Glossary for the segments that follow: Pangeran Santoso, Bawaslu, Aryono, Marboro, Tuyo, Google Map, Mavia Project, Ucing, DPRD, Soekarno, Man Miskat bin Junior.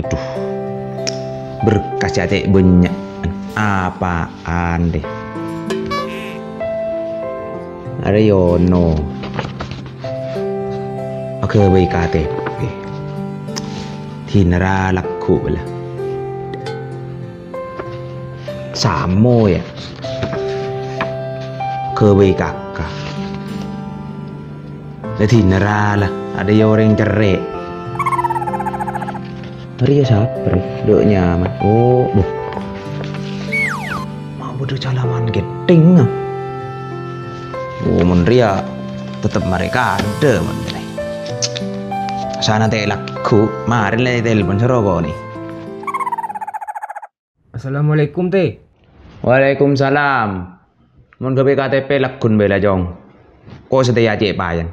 Aduh, berkas jati banyak apaan deh. Aryono. Oke, baik KTP. Dinara laku lah. Samo ya. Ke baik kakak. Dinara lah. Ada orang cerai. Ria sabar, dok nyaman. Oh, boh. Mau bodoh calaman gedeng. Oh, Ria tetap mereka ada menteri. Sana teh laku, mari lah telepon Surabaya nih. Assalamualaikum teh. Waalaikumsalam. Mun gawe KTP lakun bela jong. Ko setia cek payan.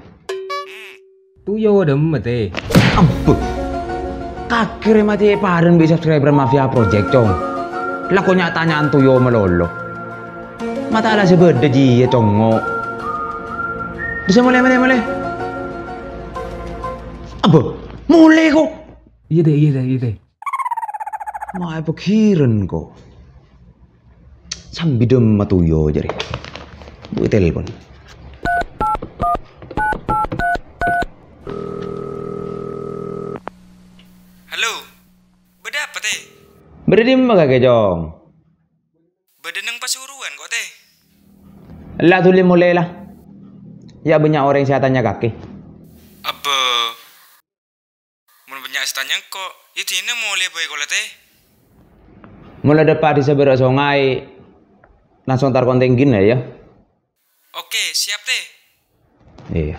Tuyo dem teh. Ampuh. Kakire mati pareng be subscriber Mavia Project cong. Lah kok nyatanyaan Tuyo melolo. Mata ala sebede ji congo. Bisa mulai. Apa? Mulai kok. Iya deh. Mau apa kiren kok. Sambil dem Tuyo jare. Bu telepon. Berdim kagak jong. Bedeneng pasuruan kok teh. Lah tuli mulai lah. Ya banyak orang saya tanya kaki. Apa? Mun banyak saya tanya kok. Ya dina mulai bae kok teh. Mulai depan di seberang sungai. Langsung tar konteng gini ya. Oke, siap teh. Iya.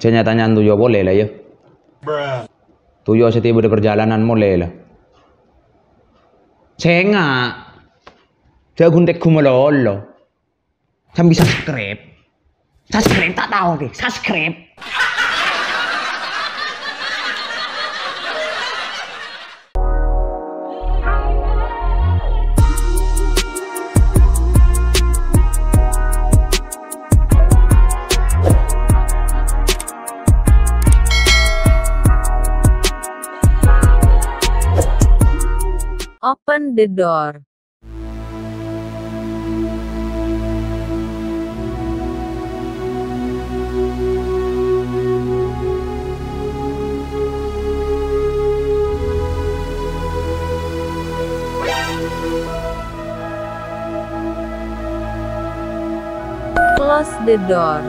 Saya nyatanya Tuyo boleh lah ya. Tuyo setiap perjalanan mulai lah. Saya nggak. Saya guntek kumelolo. Saya bisa subscribe. Subscribe tak tahu deh. Subscribe. Open the door. Close the door.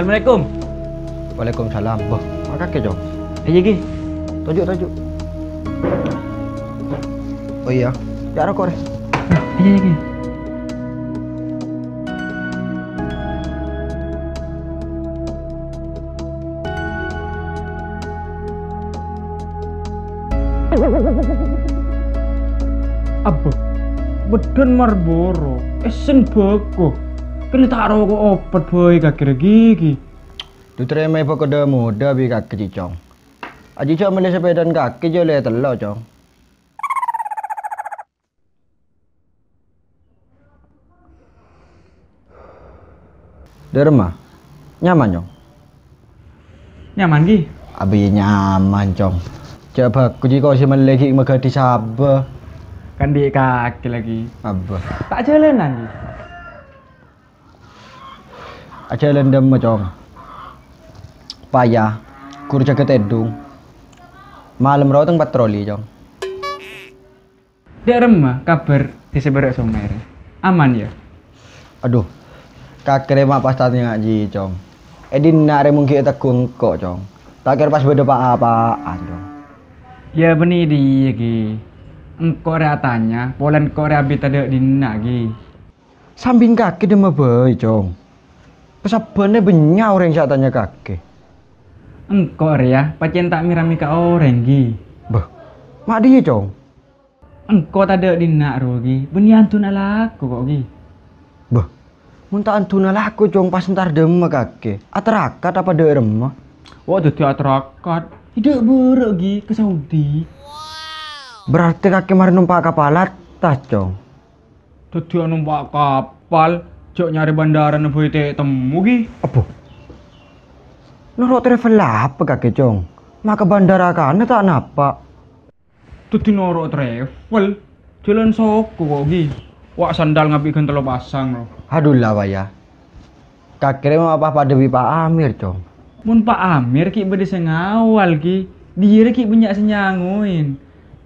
Assalamualaikum. Waalaikumsalam. Bah, makasih jong. Ayo gih. Tunjuk. Oh iya. Jangan rokok deh. Ayo gih. Abu, beden Marboro, esen beku. Kena taruh kok opat boy kakek gigi. Dutre mai pekoda muda bi kakek cicong. Aji cong mele sepedan kakek jo le telo cong. Derma. Nyaman cong. Nyaman gi. Abi nyaman cong. Coba kuji kau si mele gigi megadi sabah. Kan di kakek lagi. Abah. Tak jalanan gi. aja lendem macam payah guru jaga tedung malam rawa teng patroli cong dia remah kabar di seberak sungai aman ya aduh kakek remah pas tadi ngaji cong edin nare mungkin tegung kok cong tak kira pas beda pak apaan cong ya benih di ki engkau ratanya polan korea bita dek dina ki sambing kaki deh mabey cong pesabane benya orang yang tanya kaki engkau ya pacen tak mirami ka orang ki bah mak dia cong engkau tak dek dina rugi benih antun alaku kok ki bah minta antun alaku cong pas ntar dema kaki aterakat apa dek remah wah jadi aterakat tidak buruk ki ke Saudi berarti kaki mari numpak kapal atas cong tuh numpak kapal cok nyari bandara nebu itu temu ki apa nurut travel apa kaki cong maka bandara kan tak napa tuh nurut travel jalan soko kok ki wak sandal ngapi gentelo pasang loh aduh lah waya kaki mau apa pada Pak Amir cong mun Pak Amir ki beda sengawal ki dia ki banyak senyanguin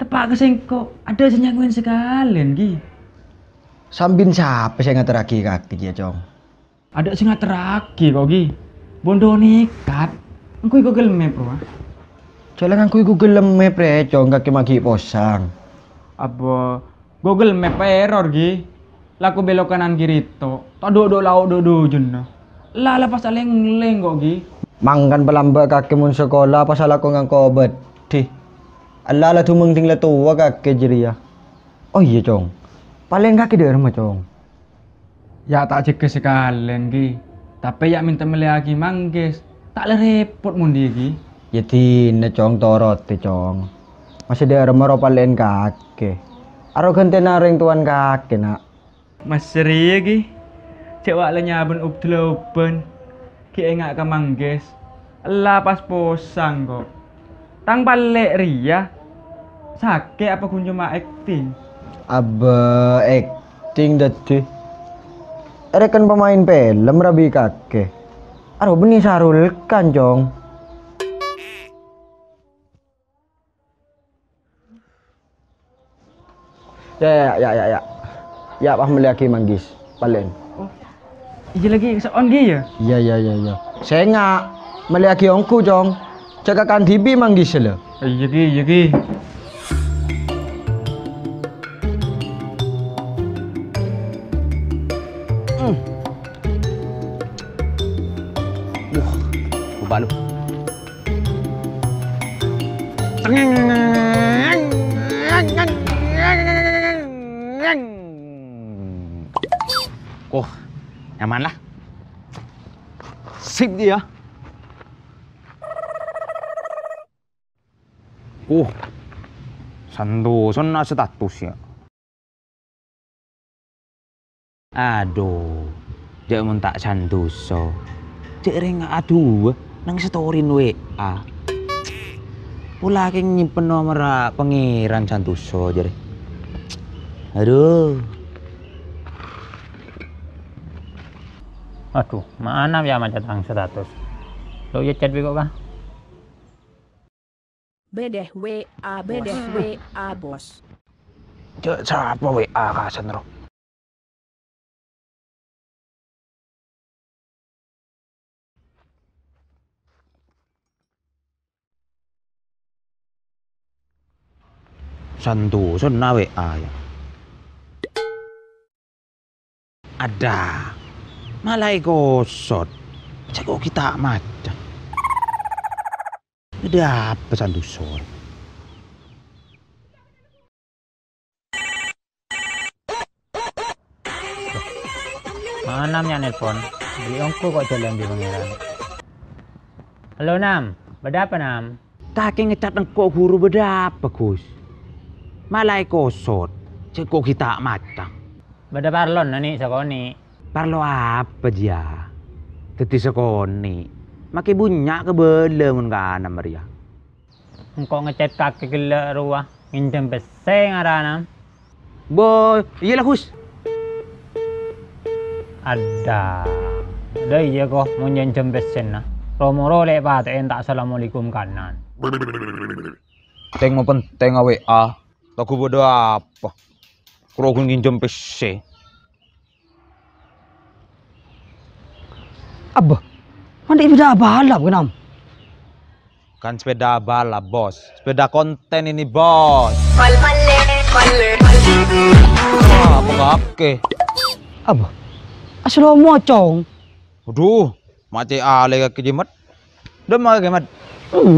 tepak kesengko ada senyanguin sekalian ki sambin siapa saya ngateraki kaki dia cong ada sing ngateraki kok ki bondo nekat engkau Google Map bro jalan engkau Google Map re cong kaki magi posang apa Google Map error ki laku belok kanan kiri to do lau do jenah lah lepas aleng leng kok ki mangkan pelamba kaki mun sekolah pas laku ngangko bedih Allah lah tumeng ting letua kakek jeri ya. Oh iya cong, paling kaki di rumah cong. Ya tak cek sekalian ki, tapi ya minta melihat manggis, tak le repot mundi ki. Jadi ne cong torot te cong, masih di rumah paling kakek. Aro gantena ring tuan kakek nak. Mas seri ki, cewak le nyaben up telopen, ki enggak ke manggis, lah pas posang kok. Tang balik ria sakit apa kun cuma acting abah acting dadi rekan pemain film rabi kakek aruh benih sarul kan jong ya pah meliaki manggis paling oh iji lagi seon gi ya ya saya ngak meliaki ongku jong cakakan tibi manggis le. Iya ki. Bukan. Oh, nyaman lah. Sip dia. Oh, santosan status ya. Aduh, dia mentak santoso. Dia reng aduh, nang storyin WA. Pula keng nyimpen nomor pangeran santoso jadi. Aduh, mana ya macet nang status. Lo ya chat bego kah? Bedeh WA bos. Cek siapa WA kasan roh. Santosan na WA ya. Ada. Malai gosot. Cek kok kita macam. Ada pesan dusun. Mana yang nelpon? Di ongko kok jalan di pangeran. Halo Nam, beda apa Nam? Tak ngecat engkau guru beda apa Gus? Malai kosot, cekok kita matang. Beda parlon nih sekoni. Parlo apa dia? Teti sekoni. Maki bunyak kebele mun kana Maria. Engko ngecat kaki gele ruah, ngincem beseng arana. Boy, iyalah Gus. Ada. Dai jago munyan jembes senna. Romoro le ba te enta assalamualaikum kanan. Teng mo penting awe a. Toku bodo apa? Kurokun ginjem pese. Abah, mana sepeda balap kenam? Kan sepeda balap bos, sepeda konten ini bos. Apa kake? Abah, asal lo mocong. Aduh, mati ale kaki jimat. Demah kemat.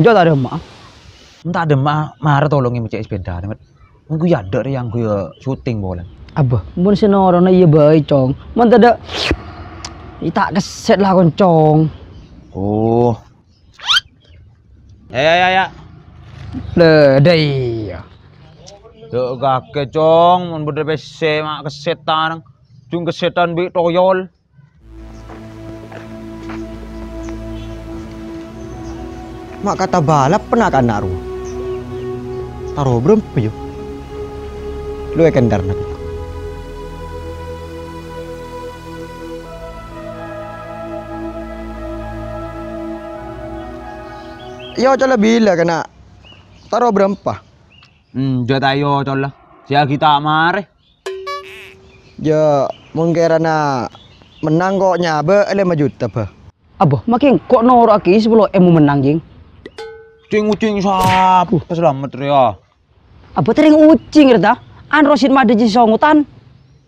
Jauh tak demah. Entah demah, marah tolongin macam sepeda kemat. Mungkin ada yang gue syuting boleh. Abah, mungkin senorona iya baik cong. Mantap dah. Ita keset lah koncong. Oh. Ya. Ledai. Dek kakek cong, mun bener PC mak kesetan. Cung kesetan bi toyol. Mak kata balap pernah kan naru. Taruh berempu yo. Lu akan darna. Yo coba bila kena taruh berempa. Jatah yo coba. Siapa kita mareh? Ya mungkin na menang kok nyabe 5 juta bah. Abah makin kok norak aki 10 M menang jing. Cing ucing sapu keselamat ria. Abah tering ucing reda. An Rosid madaji songutan.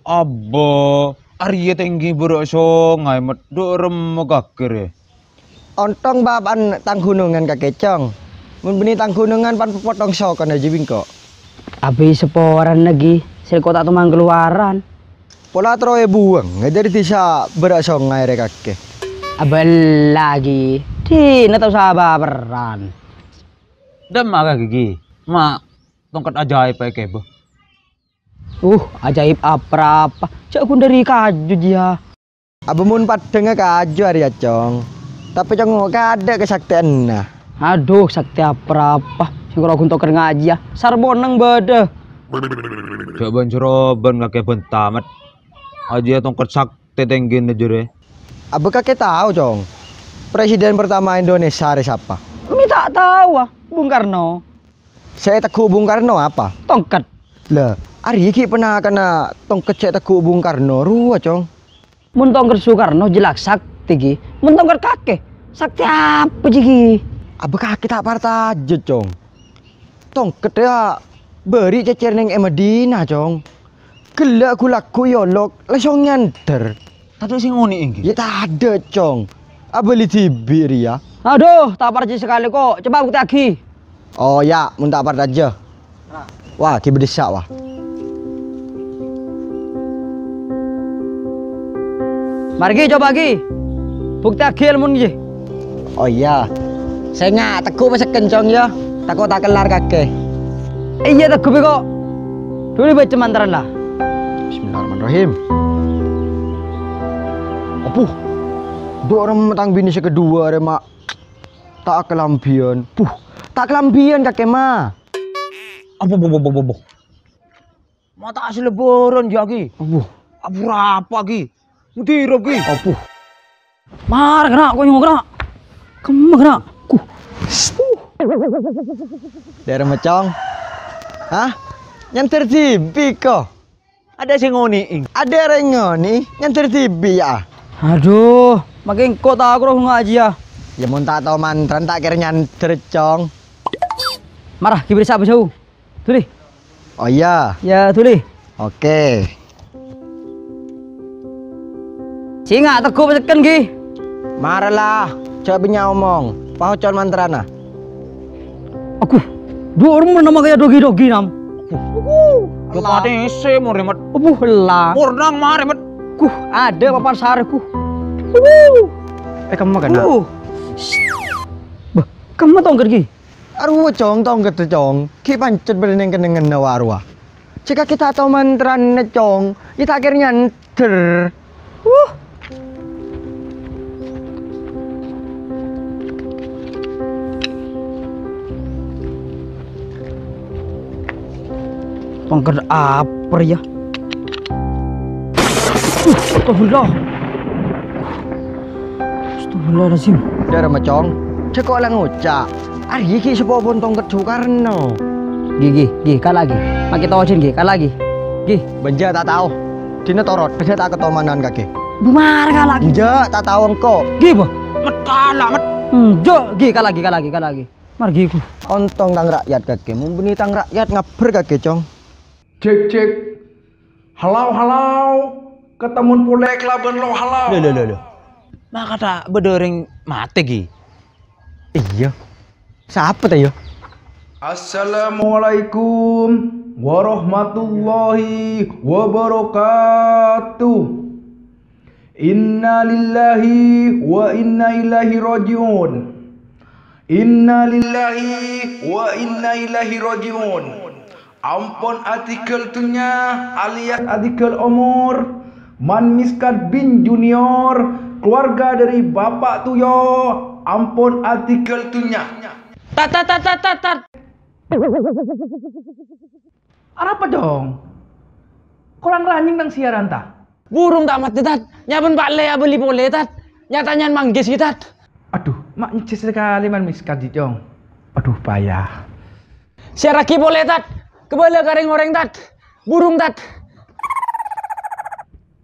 Abah Arya tinggi berosong ngai medu remukakir. Ontong baban tanggunungan kakek cong, membeni tanggunungan pan potong sokan aja bingko. Abi seporan lagi, selkota tumang keluaran. Pola troy buang, nggak jadi bisa berak songai kakek. Abel lagi, di netau sabar beran. Demak gigi, mak tongkat ajaib pakai boh. Ajaib apa? Cak kun dari kaju dia. Abi mun padengnya kaju hari ya cong. Tapi jangan ada kesaktian nah. Aduh, sakti apa? Sing karo gunto ker ngaji ya. Sarboneng bede. Coba njroben kakek bentamet. Aja tongkat sakti tenggene jure. Abe kakek tahu, Cong. Presiden pertama Indonesia hari siapa? Mi tak tahu ah, Bung Karno. Saya Teguh Bung Karno apa? Tongkat. Lah, ari iki pernah kena tongkat saya Teguh Bung Karno ruwa, Cong. Mun tongkat Soekarno jelak sakti ki. Mun tongkat kakek. Sakti apa jigi? Abah kaki tak parta aja cong. Tongket ya beri cecer neng Medina cong. Gelak gulaku yolok lesong nyanter. Tadi sing ngoni inggi. Ya tak ada cong. Abah li tibir ya. Aduh tak parta sekali kok. Coba bukti lagi. Oh ya, mun tak parta aja. Wah ki bedesak wah. Mari coba lagi. Bukti lagi mun nggih. Oh iya, saya nggak Teguh masih kencang ya, takut tak kelar kakek. Iya Teguh kok, dulu baca mantaran lah. Bismillahirrahmanirrahim. Apuh, dua orang matang bini saya kedua deh mak. Tak kelambian, puh, tak kelambian kakek ma. Apuh. Mau tak hasil lebaran jagi. Apuh apa lagi? Mudirob lagi. Apuh. Mar kena, kau nyong kena. Kemana? Dari macong, hah? Nyantir TV kok? Ada sih ngoni, ada rengoni, nyantir TV ya. Aduh, makin kau tak aku ngaji ya. Ya mau tak tahu mantran tak kira nyantir cong. Marah, kibir siapa jauh? Tuli. Oh iya. Ya tuli. Oke. Singa Teguh pesekan ki. Marahlah. Coba nyomong, pahocon mantrana. Aku, dua orang bernama kayak dogi-dogi nam. Aku, ada sih mau remet. Aku lah. Murnang mah remet. Aku ada papan sariku. Kamu makan nak? Bah, kamu tau nggak gini? Arwah cong, tau nggak tuh cong? Kita pancet berenang kenangan nawarwa. Jika kita tahu mantrana cong, kita akhirnya ter. Pengker apa ya? Astagfirullah. Astagfirullahaladzim. Darah macong. Cekok lah ngocak. Ari ki sapa bontong kedu karno. Gih gih kal lagi. Maki tawajin gih kal lagi. Gih benja tak tahu. Dina torot benja tak ketomanan kaki. Bumar kal lagi. Benja tak tahu engko. Gih boh. Metala met. Jo gih kal lagi kal lagi kal lagi. Margi ku. Ontong tang rakyat kaki. Mumbeni tang rakyat ngaber kaki cong. Cek. Halau. Ketemun pulek laben lo halau. Loh. Maka tak bedoreng mati ki. Iya. Siapa ta yo? Assalamualaikum warahmatullahi wabarakatuh. Inna lillahi wa inna ilaihi rajiun. Inna lillahi wa inna ilaihi rajiun. Ampun artikel tunya alias artikel umur. Man Miskat bin Junior, keluarga dari Bapak Tuyo. Ampun artikel tunya. Tat. Apa dong? Kurang laning tang siaran ta? Burung tak mati tat. Nyaben Pak Lea beli boleh tat. Nyatanya manggis kita. Aduh, mak ngeces sekali Man Miskat dong. Aduh, payah. Siaraki boleh tat. Kebala garing goreng tat. Burung tat.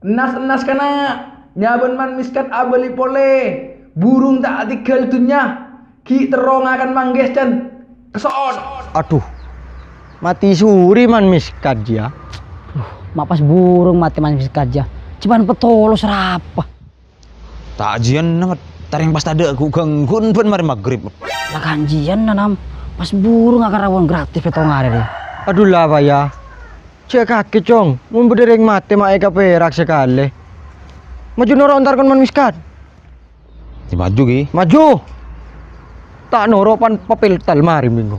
Nas kana nyaban Man Miskat abeli pole burung tak tikel tunya ki terong akan manggis dan kesoon. Aduh, mati suri Man Miskat ya. Mapas burung mati Man Miskat ya. Cuman petolo serapa. Takjian namat taring pas tade aku ganggun pun mari magrib. Lakanjian nanam pas burung akan rawon gratis petong ngare. Aduh lah payah. Cek kaki cong, mun bedereng mate mak eka perak sekali. Maju noro ontar kon Man Miskat. Di maju ki. Maju. Tak noro pan papel tel mari minggu.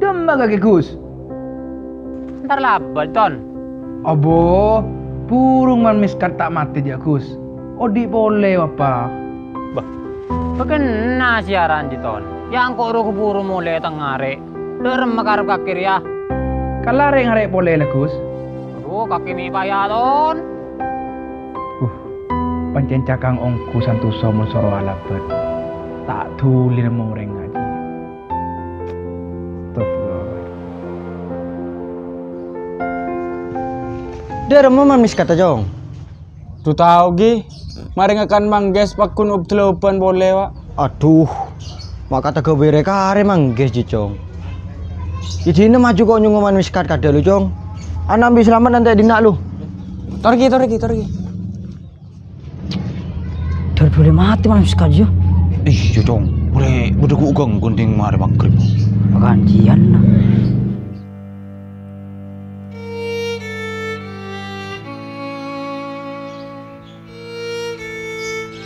Demba kaki Gus. Entar label ton. Abo, burung Man Miskat tak mati dia Gus. Odi boleh apa? Kena siaran diton yang koro keburu mulai tengare derem makarep kakir ya kalare ngarek boleh legus aduh kaki mi payah ton pancen cakang ongku santoso monsoro alabet tak tulir moreng aja stop derem Man Miskat jong tu tau gi mari akan mangges pakun obdloban boleh wak. Aduh, maka tega bere kare mangges jicong. Idine maju kok nyung Man Miskat kada lu cong. Ana ambil selamat nanti dina lu. Torgi. Tor boleh mati Man Miskat yo. Ih jicong, boleh bedegu ugeng gunting mari magrib. Makanjian nah.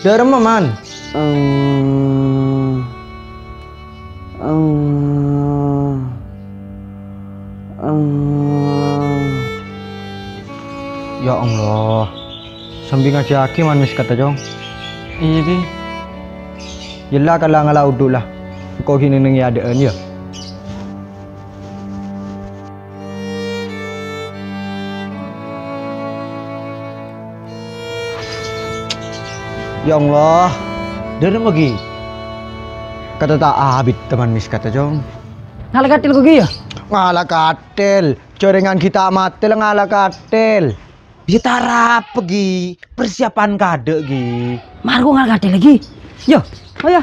Derem man. Ya Allah. Sambil ngaji aki Man Miskat jong. Iya ki. Yelah kalau ngalah udulah. Kau gini nengi adaan ya. Ya Allah, derem lagi. Kata tak habis teman Miskat jong. Ngalah katil kugi ya? Ngalah katil, corengan kita mati ngalah katil. Bisa tarap pergi, persiapan kade gi. Margo ngalah katil lagi. Yo, ayo.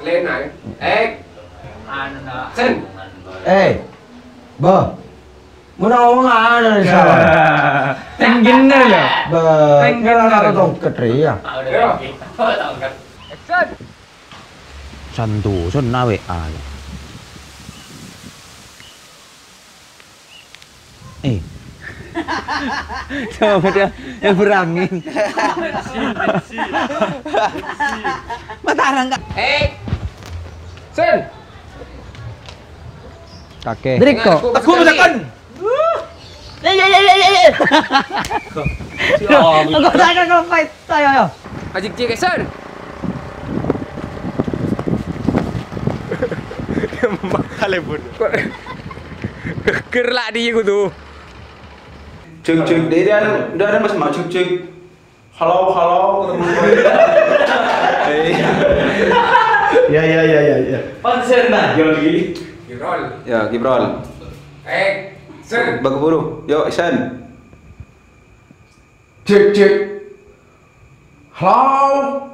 Lenai, sen, bah, mau ngomong ada di sana, tengginnya ya, bah, tengginnya ada tongkat ya, santu, sen nawe aja, coba dia yang berangin, mata langka, Sen. Kakek. Driko. Aku mendekan. Gerlak dia aku tuh. Cek dia dan ada mas macam cek. Halo ketemu gue. Ya. Pansen nah, Jolgi. Gibrol. Ya, Gibrol. Sen. Bagapuru. Yo, Sen. Cek. Halo.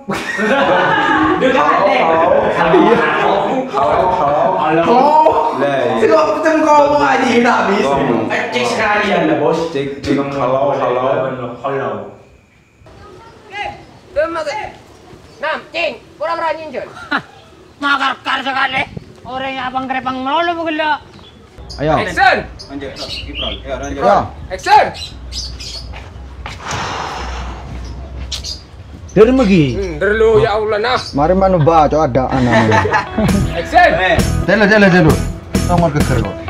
Halo. Kalau petang kau aja tidak bisa. Cek sekalian lah bos. Cek kalau. Nam, cing, kurang berani jual. Makar sekali. Orang yang abang kerepang melulu begila. Ayo. Action. Action. Dermegi. Derlu ya Allah nah. Mari mana baca ada anak. Action. Jalan. Nomor kekerok.